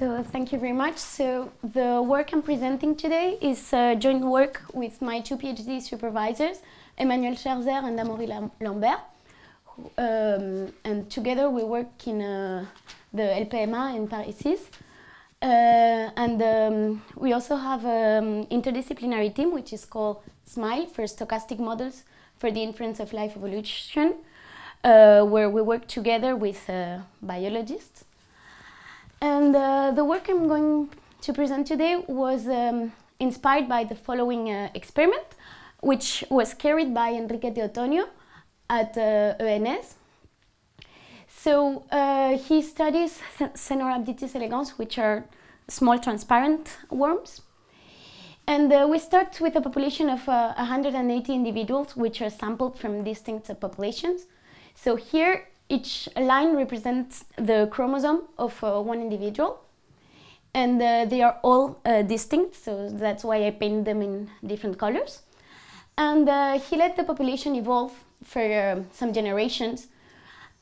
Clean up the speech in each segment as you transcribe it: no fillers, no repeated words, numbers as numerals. So thank you very much. So the work I'm presenting today is joint work with my two PhD supervisors, Emmanuel Schertz and Amaury Lambert. And together we work in the LPMA in Paris. And we also have an interdisciplinary team, which is called SMILE, for Stochastic Models for the Inference of Life Evolution, where we work together with biologists. And the work I'm going to present today was inspired by the following experiment, which was carried by Enrique de Otonio at ENS. So he studies Caenorhabditis elegans, which are small transparent worms. And we start with a population of 180 individuals, which are sampled from distinct subpopulations. So here, each line represents the chromosome of one individual. And they are all distinct, so that's why I paint them in different colors. And he let the population evolve for some generations.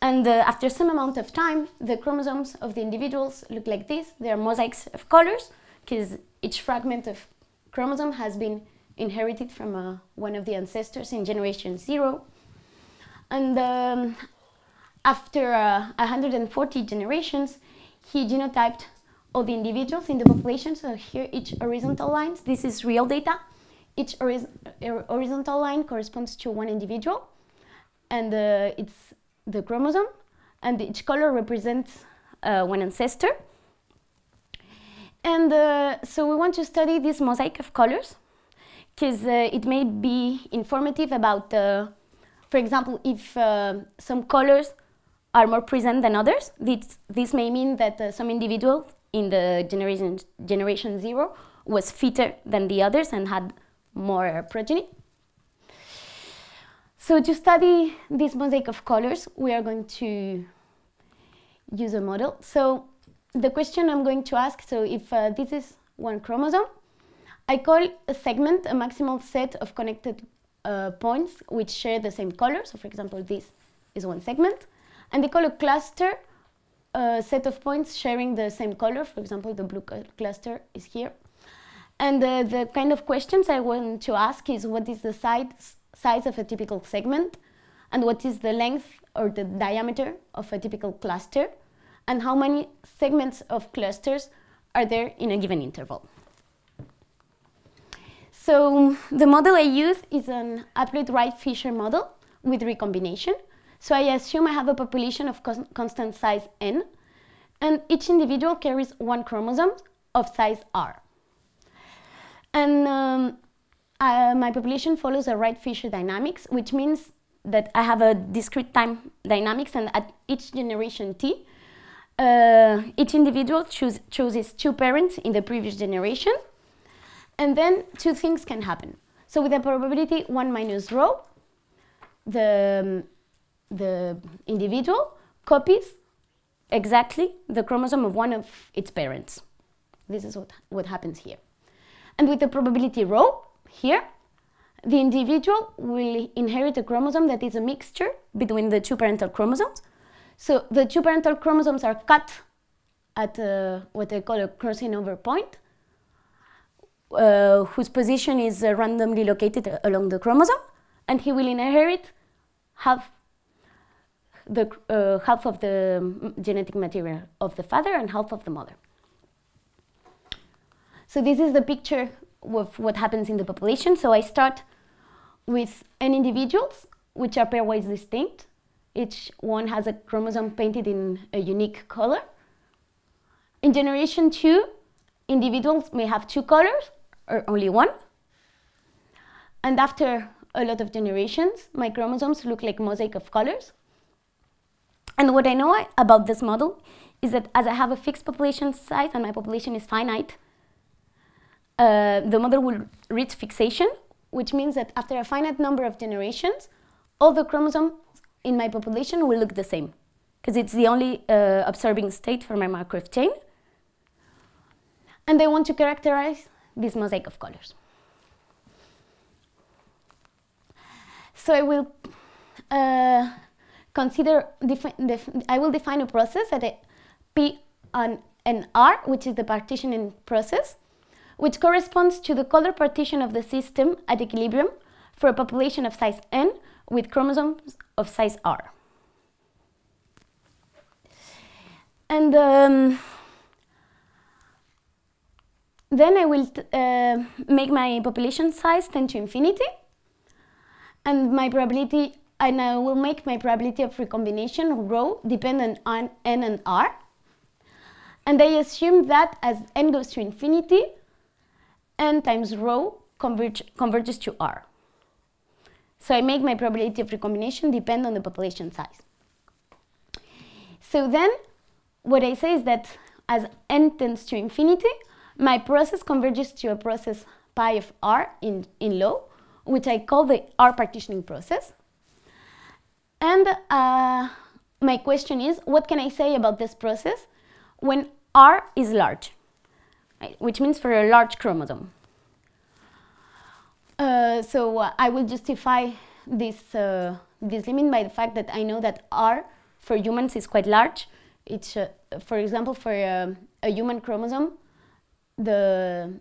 And after some amount of time, the chromosomes of the individuals look like this. They are mosaics of colors, because each fragment of chromosome has been inherited from one of the ancestors in generation 0. And after 140 generations, he genotyped all the individuals in the population. So here, each horizontal line, this is real data. Each horizontal line corresponds to one individual, and it's the chromosome, and each color represents one ancestor. And so we want to study this mosaic of colors because it may be informative about, for example, if some colors are more present than others, this may mean that some individual in the generation 0 was fitter than the others and had more progeny. So to study this mosaic of colors, we are going to use a model. So the question I'm going to ask, so if this is one chromosome, I call a segment a maximal set of connected points which share the same color. So for example, this is one segment. And I call a cluster a set of points sharing the same color. For example, the blue cluster is here. And the kind of questions I want to ask is, what is the size of a typical segment, and what is the length or the diameter of a typical cluster, and how many segments of clusters are there in a given interval. So the model I use is an applied Wright Fisher model with recombination. So I assume I have a population of constant size n, and each individual carries one chromosome of size r. And my population follows a Wright Fisher dynamics, which means that I have a discrete time dynamics, and at each generation t, each individual chooses two parents in the previous generation, and then two things can happen. So with a probability 1 minus rho, the individual copies exactly the chromosome of one of its parents. This is what happens here. And with the probability rho, here, the individual will inherit a chromosome that is a mixture between the two parental chromosomes. So the two parental chromosomes are cut at what I call a crossing over point, whose position is randomly located along the chromosome, and he will inherit half of the genetic material of the father and half of the mother. So this is the picture of what happens in the population. So I start with n individuals, which are pairwise distinct. Each one has a chromosome painted in a unique color. In generation 2, individuals may have two colors or only one. And after a lot of generations, my chromosomes look like mosaic of colors. And what I know about this model is that as I have a fixed population size and my population is finite, the model will reach fixation, which means that after a finite number of generations, all the chromosomes in my population will look the same, because it's the only observing state for my Markov chain. And I want to characterize this mosaic of colors. So I will consider, I will define a process that P on and R, which is the partitioning process, which corresponds to the color partition of the system at equilibrium for a population of size N with chromosomes of size R. And then I will make my population size tend to infinity, and my probability, and I will make my probability of recombination rho dependent on N and R. And I assume that as N goes to infinity, N times rho converges to R. So I make my probability of recombination depend on the population size. So then what I say is that as N tends to infinity, my process converges to a process pi of R in law, which I call the R partitioning process. And my question is, what can I say about this process when R is large, which means for a large chromosome? So I will justify this, this limit by the fact that I know that R for humans is quite large. It's, for example, for a human chromosome, the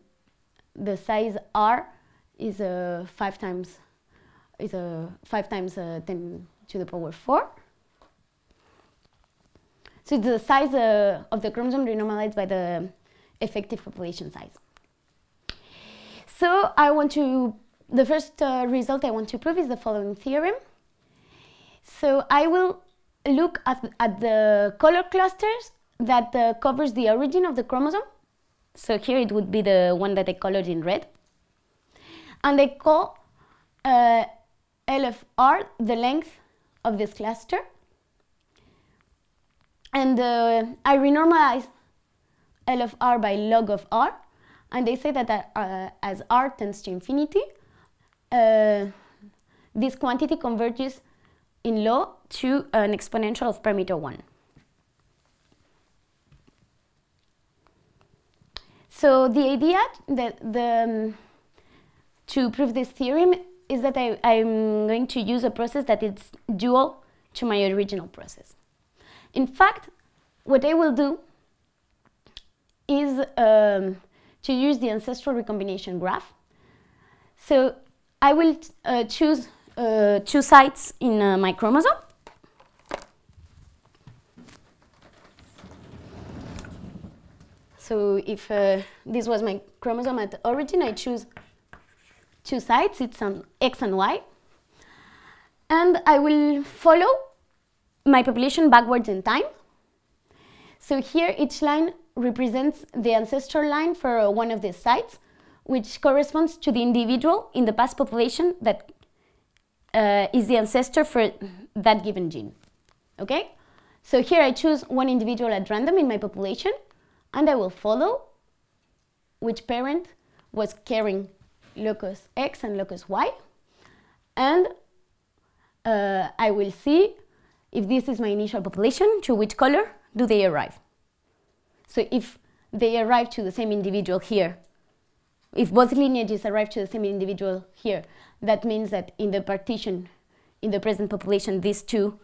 size R is 5 times 10 to the power 4. So it's the size of the chromosome renormalized by the effective population size. So I want to, the first result I want to prove is the following theorem. So I will look at the color clusters that covers the origin of the chromosome. So here it would be the one that I colored in red. And I call L of R the length of this cluster. And I renormalize L of R by log of R. And they say that as R tends to infinity, this quantity converges in law to an exponential of parameter 1. So the idea that to prove this theorem is that I'm going to use a process that is dual to my original process. In fact, what I will do is to use the ancestral recombination graph. So I will choose two sites in my chromosome. So if this was my chromosome at origin, I choose two sites, it's on X and Y. And I will follow my population backwards in time. So here each line represents the ancestral line for one of these sites, which corresponds to the individual in the past population that is the ancestor for that given gene. Okay? So here I choose one individual at random in my population, and I will follow which parent was carrying locus X and locus Y, and I will see if this is my initial population, to which color do they arrive. So if they arrive to the same individual here, if both lineages arrive to the same individual here, that means that in the partition, in the present population, these two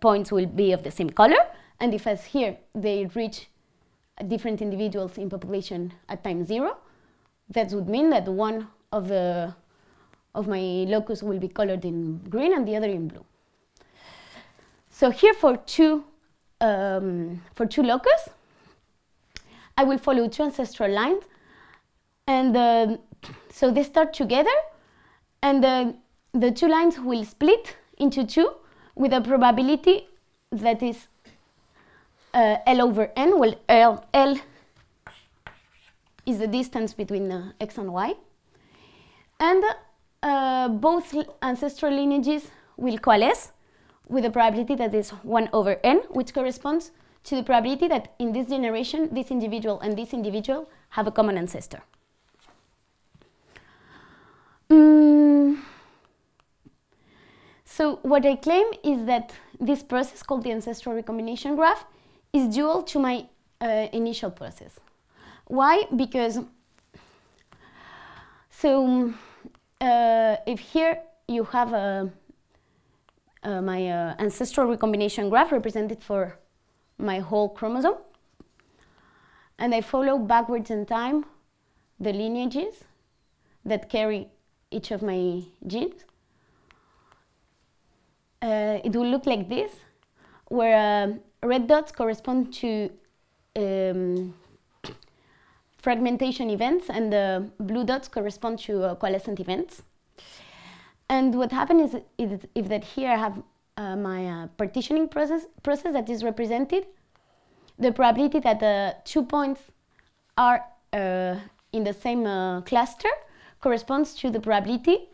points will be of the same color. And if as here they reach different individuals in population at time 0, that would mean that one of my locus will be colored in green and the other in blue. So here for two locus, I will follow two ancestral lines, and so they start together, and the two lines will split into two with a probability that is L over N. Well, L is the distance between X and Y, and both ancestral lineages will coalesce with a probability that is 1 over N, which corresponds to the probability that in this generation, this individual and this individual have a common ancestor. So what I claim is that this process, called the ancestral recombination graph, is dual to my initial process. Why? Because, so if here you have a my ancestral recombination graph represented for my whole chromosome, and I follow backwards in time the lineages that carry each of my genes. It will look like this, where red dots correspond to fragmentation events and the blue dots correspond to coalescent events. And what happens is that here I have my partitioning process that is represented. The probability that the 2 points are in the same cluster corresponds to the probability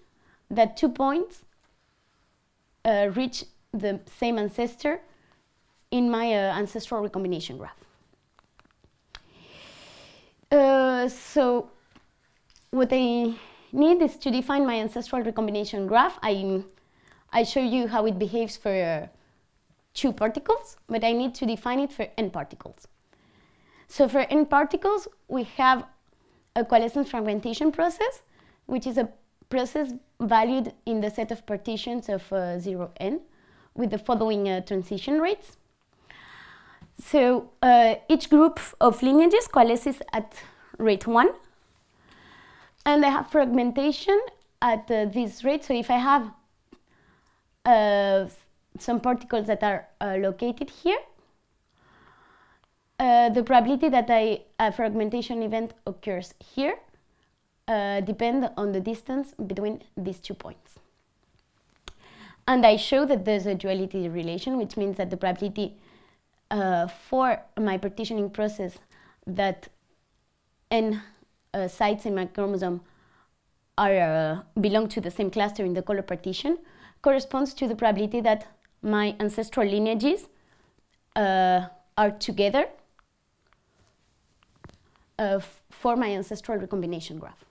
that 2 points reach the same ancestor in my ancestral recombination graph. So what I need is to define my ancestral recombination graph. I show you how it behaves for 2 particles, but I need to define it for n particles. So for n particles, we have a coalescent fragmentation process, which is a process valued in the set of partitions of 0n with the following transition rates. So each group of lineages coalesces at rate 1, and I have fragmentation at this rate. So if I have some particles that are located here, the probability that a fragmentation event occurs here depends on the distance between these 2 points. And I show that there's a duality relation, which means that the probability for my partitioning process that n sites in my chromosome are, belong to the same cluster in the color partition corresponds to the probability that my ancestral lineages are together for my ancestral recombination graph.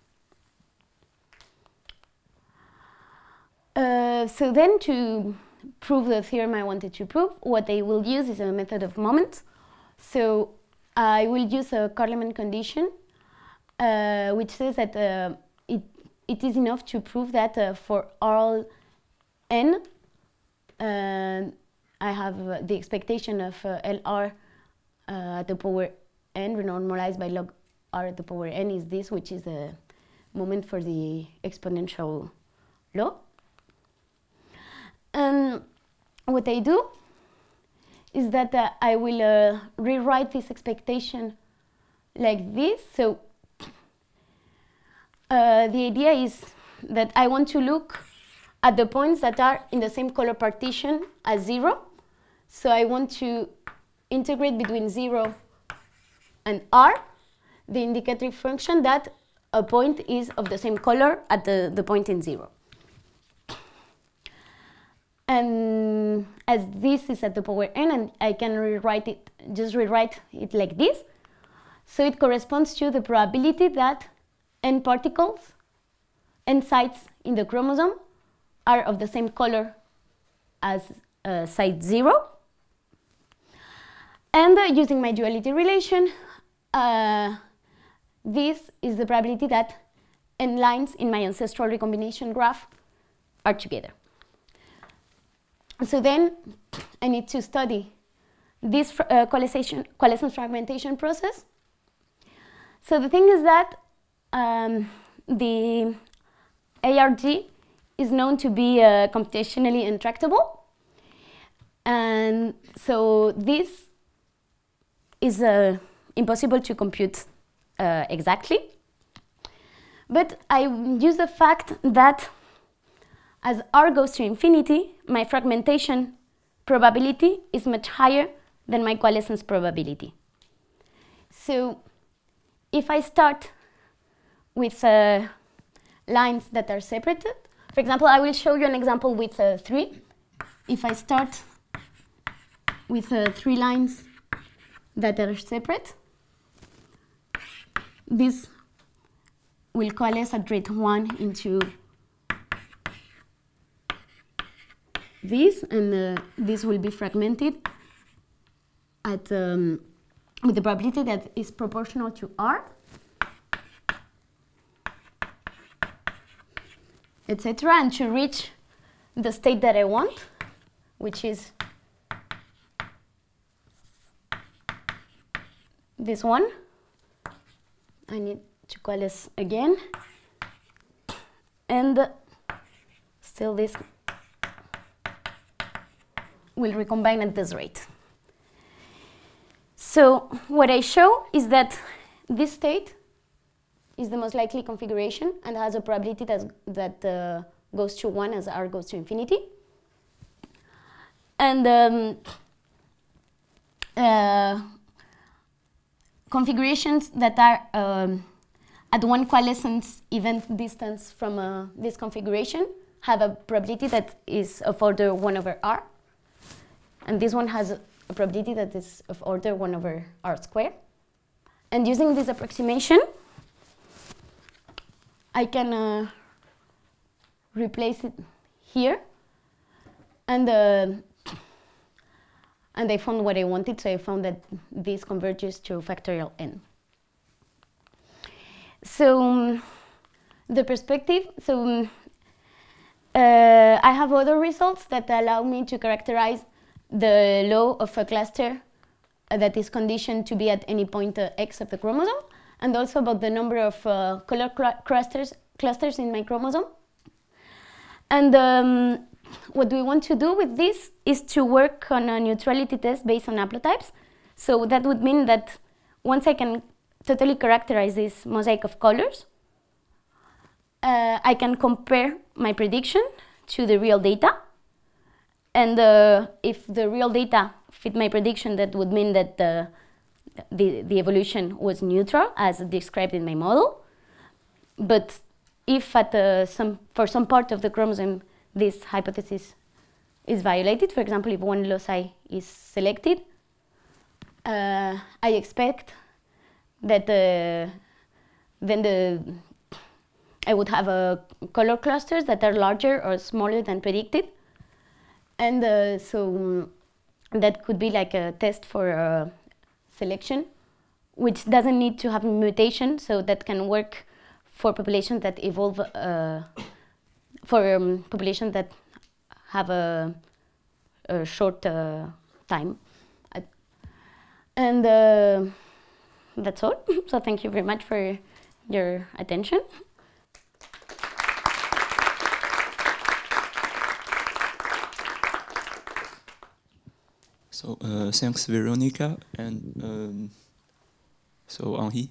So then, to prove the theorem I wanted to prove, what I will use is a method of moments. So I will use a Carleman condition, which says that it is enough to prove that for all n, I have the expectation of LR at the power n renormalized by log r at the power n is this, which is the moment for the exponential law. And what I do is that I will rewrite this expectation like this. So the idea is that I want to look at the points that are in the same color partition as 0. So I want to integrate between 0 and r the indicative function that a point is of the same color at the point in 0. And as this is at the power n, and I can just rewrite it like this. So it corresponds to the probability that n particles, n sites in the chromosome are of the same color as site 0. And using my duality relation, this is the probability that n lines in my ancestral recombination graph are together. So then I need to study this coalescent fragmentation process. So the thing is that the ARG is known to be computationally intractable. And so this is impossible to compute exactly. But I use the fact that as r goes to infinity, my fragmentation probability is much higher than my coalescence probability. So if I start with lines that are separated, for example, I will show you an example with 3. If I start with 3 lines that are separate, this will coalesce at rate 1 into this, and this will be fragmented at with the probability that is proportional to r, etc., and to reach the state that I want, which is this one. I need to coalesce again, and still this will recombine at this rate. So what I show is that this state is the most likely configuration and has a probability that goes to 1 as R goes to infinity. And configurations that are at one coalescence event distance from this configuration have a probability that is of order 1 over R. And this one has a probability that is of order 1 over R squared. And using this approximation, I can replace it here. And I found what I wanted, so I found that this converges to factorial n. So the perspective, so I have other results that allow me to characterize the law of a cluster that is conditioned to be at any point x of the chromosome, and also about the number of color clusters in my chromosome. And what we want to do with this is to work on a neutrality test based on haplotypes. So that would mean that once I can totally characterize this mosaic of colors, I can compare my prediction to the real data. And if the real data fit my prediction, that would mean that the evolution was neutral, as described in my model. But if at for some part of the chromosome this hypothesis is violated, for example, if one loci is selected, I expect that then I would have color clusters that are larger or smaller than predicted. And so that could be like a test for selection, which doesn't need to have mutation, so that can work for populations that evolve, for populations that have a short time. And that's all. So thank you very much for your attention. So thanks, Veronica, and so Henri.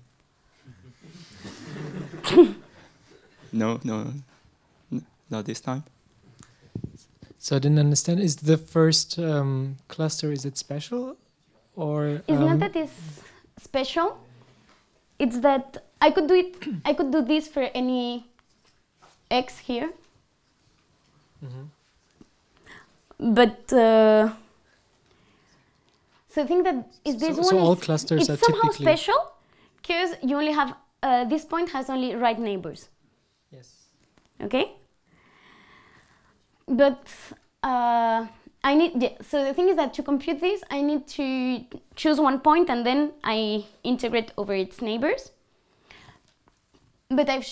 No, not this time. So I didn't understand. Is the first cluster, is it special, or? It's not that it's special. It's that I could do it. I could do this for any x here. Mm-hmm. But. So I think that all clusters are somehow special, because you only have this point has only right neighbors. Yes. Okay. But I need. Yeah, so the thing is that to compute this, I need to choose one point and then I integrate over its neighbors. But I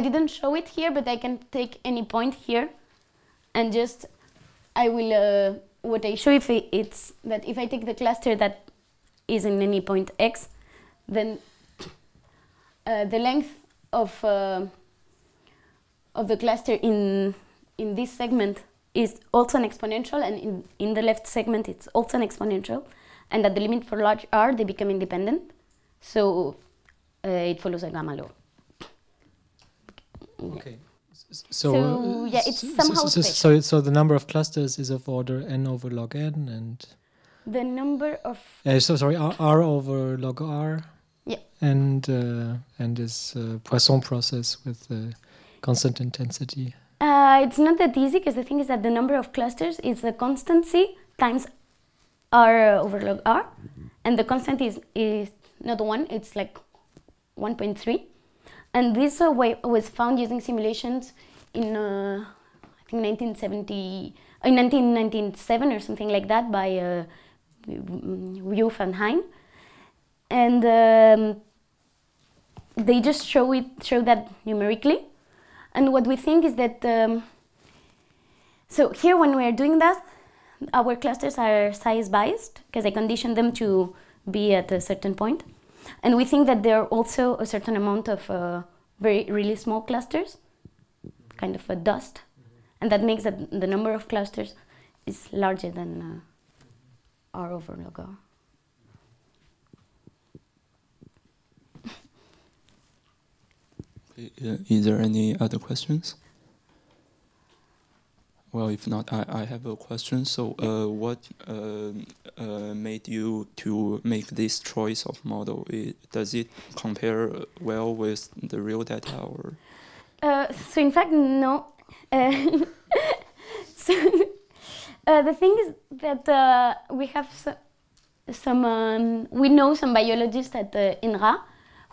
didn't show it here, but I can take any point here, and just I will. What I show if it's that if I take the cluster that is in any point x, then the length of the cluster in this segment is also an exponential, and in the left segment it's also an exponential, and at the limit for large R they become independent, so it follows a gamma law. Okay. So yeah, it's somehow special. So the number of clusters is of order n over log n, and the number of r over log r. Yeah. And this Poisson process with constant intensity. It's not that easy, because the thing is that the number of clusters is the constancy times r over log r, and the constant is not 1; it's like 1.3. And this way was found using simulations in, I think, 1997 or something like that by Wuif van Hein. And they just show that numerically. And what we think is that, so here when we are doing that, our clusters are size biased, because I condition them to be at a certain point. And we think that there are also a certain amount of really small clusters, kind of a dust, and that makes that the number of clusters is larger than R over log R. Is there any other questions? Well, if not, I have a question. So what made you to make this choice of model? Does it compare well with the real data? Or? So in fact, no. So the thing is that we have we know some biologists at INRA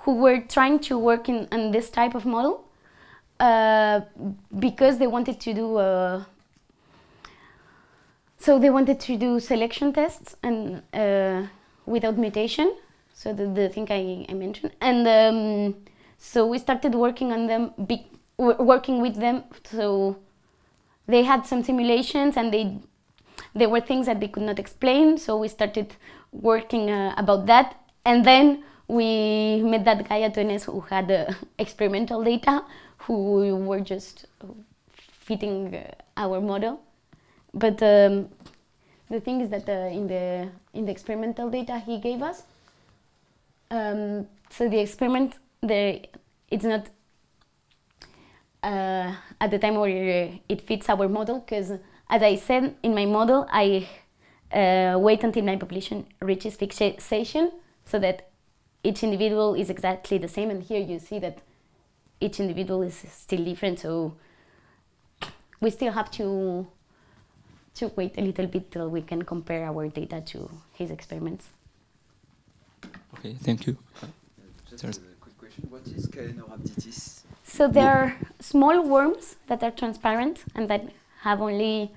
who were trying to work on this type of model because they wanted to do selection tests and without mutation, so the thing I mentioned. And so we started working on them, working with them. So they had some simulations, and there were things that they could not explain. So we started working about that, and then we met that guy at ENS who had experimental data, who were just fitting our model. But the thing is that in the experimental data he gave us, so the experiment there, it's not at the time where it fits our model, because as I said, in my model I wait until my population reaches fixation, so that each individual is exactly the same. And here you see that each individual is still different, so we still have to wait a little bit till we can compare our data to his experiments. Okay, thank you. Just a quick question. What is Caenorhabditis? So there are small worms that are transparent and that have only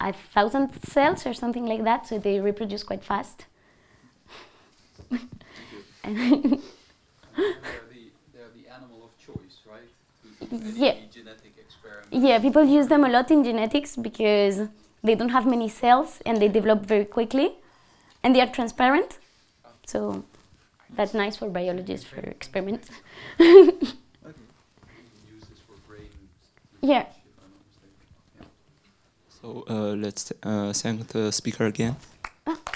1,000 cells or something like that, so they reproduce quite fast. And they're the animal of choice, right? Yeah. Genetic experiment. Yeah, people use them a lot in genetics because they don't have many cells and they develop very quickly, and they are transparent. Oh. So that's nice for biologists for experiments. Okay. You can use this for brain. Yeah. So let's thank the speaker again. Oh.